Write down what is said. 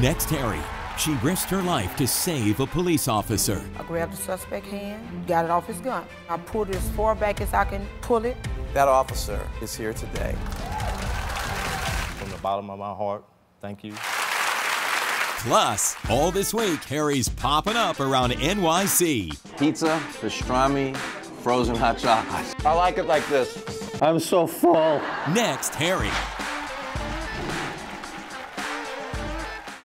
Next, Harry. She risked her life to save a police officer. I grabbed the suspect's hand, got it off his gun. I pulled it as far back as I can pull it. That officer is here today. From the bottom of my heart, thank you. Plus, all this week, Harry's popping up around NYC. Pizza, pastrami, frozen hot chocolate. I like it like this. I'm so full. Next, Harry.